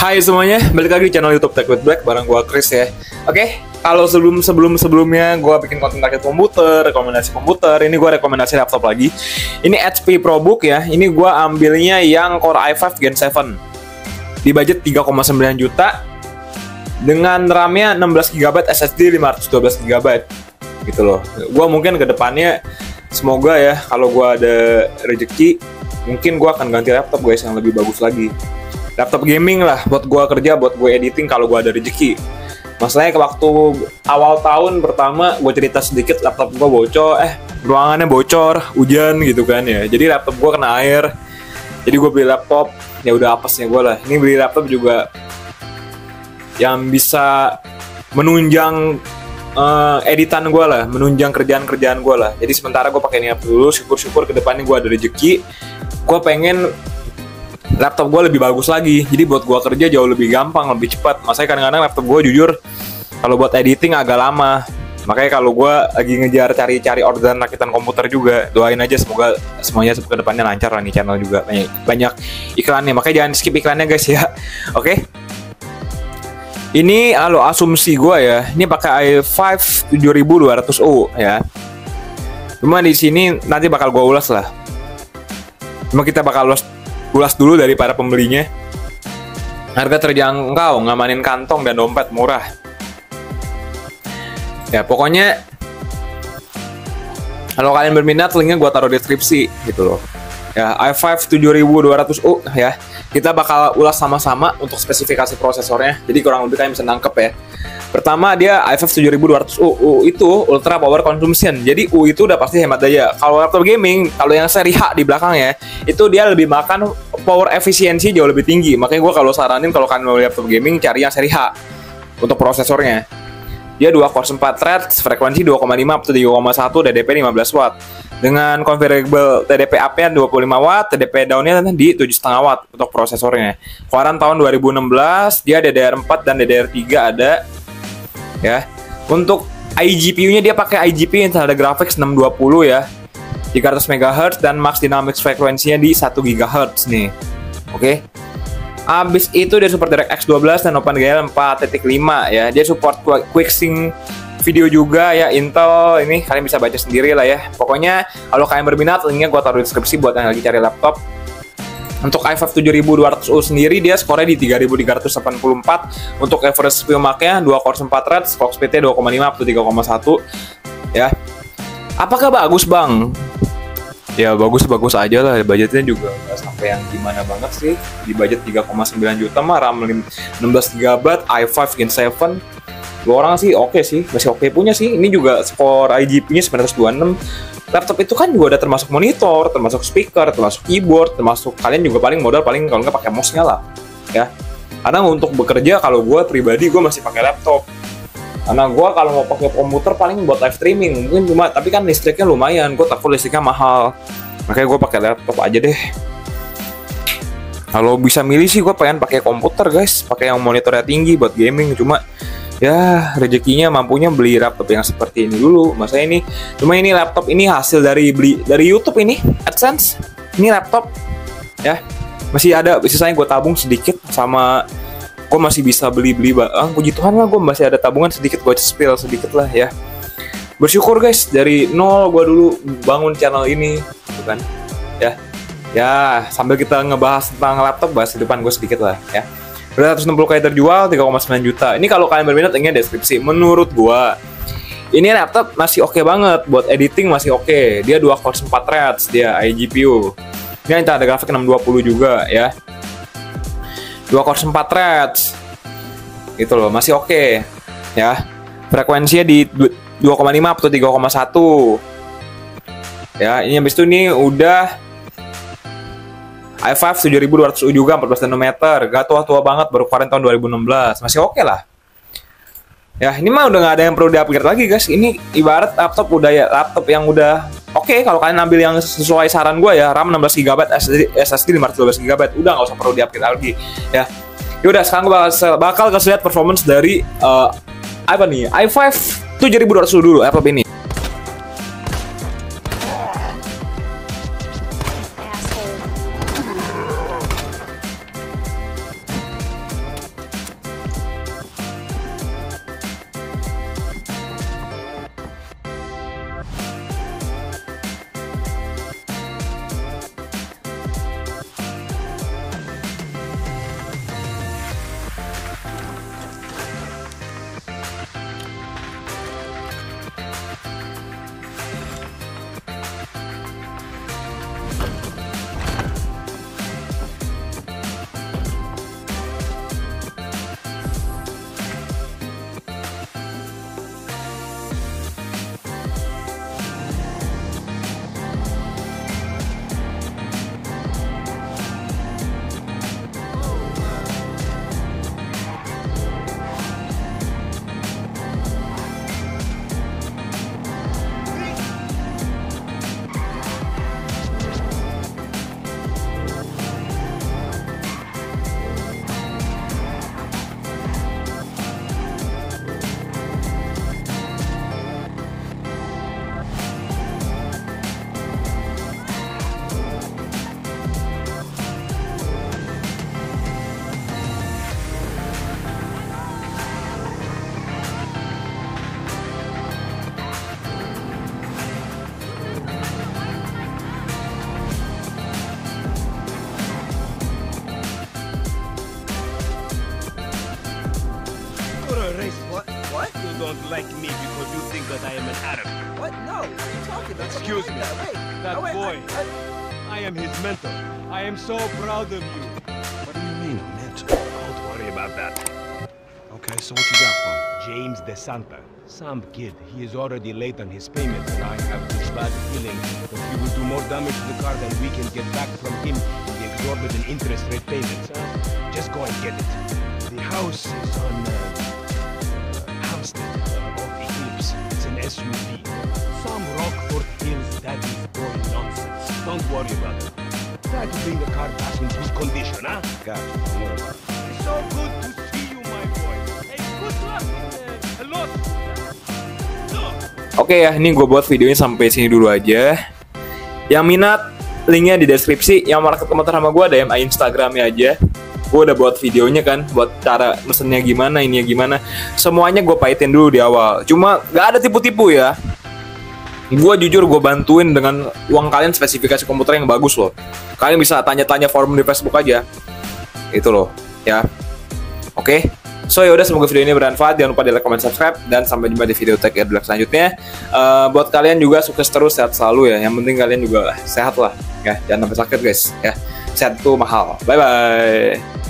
Hai semuanya, balik lagi di channel YouTube Tech with Black bareng gua Chris ya. Oke, kalau sebelumnya gua bikin konten target komputer, rekomendasi komputer, ini gua rekomendasi laptop lagi. Ini HP ProBook ya. Ini gua ambilnya yang Core i5 Gen 7. Di budget 3,9 juta dengan RAM-nya 16 GB, SSD 512 GB. Gitu loh. Gua mungkin ke depannya semoga ya kalau gua ada rezeki, mungkin gua akan ganti laptop guys yang lebih bagus lagi. Laptop gaming lah buat gue kerja, buat gue editing kalau gue ada rezeki. Masalahnya ke waktu awal tahun pertama gue cerita sedikit, laptop gue bocor, ruangannya bocor, hujan gitu kan ya. Jadi laptop gue kena air. Jadi gue beli laptop, ya udah apesnya gue lah. Ini beli laptop juga yang bisa menunjang editan gue lah, menunjang kerjaan gue lah. Jadi sementara gue pakai ini dulu, syukur-syukur ke depannya gue ada rezeki. Gue pengen laptop gue lebih bagus lagi, jadi buat gue kerja jauh lebih gampang, lebih cepat. Makanya kadang-kadang laptop gue jujur kalau buat editing agak lama. Makanya kalau gue lagi ngejar cari-cari orderan rakitan komputer juga. Doain aja semoga semuanya ke depannya lancar lah nih channel juga. Banyak iklannya, makanya jangan skip iklannya guys ya. Oke. Ini halo asumsi gue ya. Ini pakai i5-7200U ya. Cuma di sini nanti bakal gue ulas lah. Cuma kita bakal ulas dulu dari para pembelinya. Harga terjangkau, ngamanin kantong dan dompet, murah. Ya pokoknya kalau kalian berminat, linknya gua taruh deskripsi gitu loh. Ya i5-7200U ya. Kita bakal ulas sama-sama untuk spesifikasi prosesornya. Jadi kurang lebih kalian bisa nangkep ya. Pertama dia i5-7200U. U itu ultra power consumption. Jadi U itu udah pasti hemat daya. Kalau laptop gaming, kalau yang seri H di belakangnya, itu dia lebih makan power efisiensi jauh lebih tinggi. Makanya gue kalau saranin kalau kalian mau laptop gaming cari yang seri H untuk prosesornya. Dia 2 core 4 thread, frekuensi 2,5 up to 3,1, TDP 15 Watt. Dengan configurable TDP up-nya 25 Watt, TDP down-nya di 7,5 Watt untuk prosesornya. Keluaran tahun 2016, dia DDR4 dan DDR3 ada. Ya. Untuk iGPU-nya dia pakai iGPU Intel Graphics 620 ya. 300 MHz dan max dynamics frekuensinya di 1 GHz nih. Oke. Abis itu dia support DirectX 12 dan openGL 4.5 ya. Dia support Quick Sync video juga ya, Intel. Ini kalian bisa baca sendiri lah ya. Pokoknya kalau kalian berminat, linknya gua taruh di deskripsi buat yang lagi cari laptop. Untuk i5-7200U sendiri dia skornya di 3384. Untuk average CPU marknya 2 core 4 thread, clock speednya 2,5 up to 3,1 ya. Apakah bagus bang? Ya bagus-bagus aja lah, budgetnya juga nggak sampai yang gimana banget sih. Di budget 3,9 juta mah RAM 16 GB, i5 Gen 7 lu orang sih oke sih, masih oke punya sih. Ini juga skor iGPU-nya 926. Laptop itu kan juga ada termasuk monitor, termasuk speaker, termasuk keyboard, termasuk kalian juga paling modal paling kalau nggak pakai mouse-nya lah ya. Karena untuk bekerja kalau gue pribadi gue masih pakai laptop. Karena gue kalau mau pakai komputer paling buat live streaming mungkin cuma, tapi kan listriknya lumayan, gue takut listriknya mahal, makanya gue pakai laptop aja deh. Kalau bisa milih sih gue pengen pakai komputer guys, pakai yang monitornya tinggi buat gaming. Cuma ya rezekinya mampunya beli laptop yang seperti ini dulu. Masa ini cuma ini laptop ini hasil dari YouTube ini AdSense. Ini laptop ya masih ada sisanya gue tabung sedikit, sama gue masih bisa beli-beli barang. Puji Tuhan lah gue masih ada tabungan sedikit, gue spill sedikit lah ya. Bersyukur guys, dari nol gue dulu bangun channel ini gitu kan ya. Ya sambil kita ngebahas tentang laptop, bahas depan gue sedikit lah ya. Berarti 160K terjual, 3,9 juta. Ini kalau kalian berminat ingin deskripsi. Menurut gue ini laptop masih oke banget buat editing, masih oke. Dia 2 core 4 threads, dia iGPU. Ini ada grafik 620 juga ya. 2 core 4 threads gitu loh, masih oke ya. Frekuensinya di 2,5 atau 3,1 ya. Ini habis itu nih udah i5-7200U juga, 14 nanometer, gak tua-tua banget, baru keluaran tahun 2016, masih oke lah ya. Ini mah udah nggak ada yang perlu di-upgrade lagi guys. Ini ibarat laptop udah ya, laptop yang udah oke. Kalau kalian ambil yang sesuai saran gue ya, RAM 16 GB, SSD 512 GB, udah nggak usah perlu di-upgrade lagi ya. Yaudah sekarang gue bakal kasih lihat performance dari apa nih i5-7200U dulu, laptop ini. don't like me because you think that I am an Arab. What? No, what are you talking about? Excuse me. That boy, I am his mentor. I am so proud of you. What do you mean, a mentor? Don't worry about that. Okay, so what you got for him? James DeSanta. Some kid. He is already late on his payments, and I have this bad feeling that he will do more damage to the car than we can get back from him with the exorbitant interest rate payments. Just go and get it. The house is on Hampstead off Eclipse. It's an SUV. Some Rockford feels that is boring nonsense. Don't worry about it. Try to bring the car back in good condition, huh? God, it's so good to see you, my boy. Hey, good luck. A lot. Oke ya, ini gue buat videonya sampai sini dulu aja. Yang minat, linknya di deskripsi. Yang market komentar sama gue, DM Instagramnya aja. Gue udah buat videonya kan, buat cara mesennya gimana, ininya gimana. Semuanya gue pahitin dulu di awal. Cuma gak ada tipu-tipu ya. Gue jujur, gue bantuin dengan uang kalian spesifikasi komputer yang bagus loh. Kalian bisa tanya-tanya forum di Facebook aja. Itu loh, ya. Oke. So yaudah, semoga video ini bermanfaat. Jangan lupa di like, comment, subscribe, dan sampai jumpa di video Tech with Black selanjutnya. Buat kalian juga sukses terus, sehat selalu ya. Yang penting kalian juga sehat lah, ya. Jangan sampai sakit guys, ya. Sehat itu mahal. Bye bye.